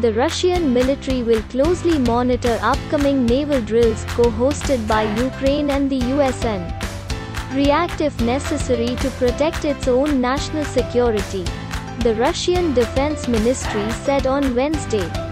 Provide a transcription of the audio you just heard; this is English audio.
The Russian military will closely monitor upcoming naval drills co-hosted by Ukraine and the US and react if necessary to protect its own national security, the Russian Defense Ministry said on Wednesday.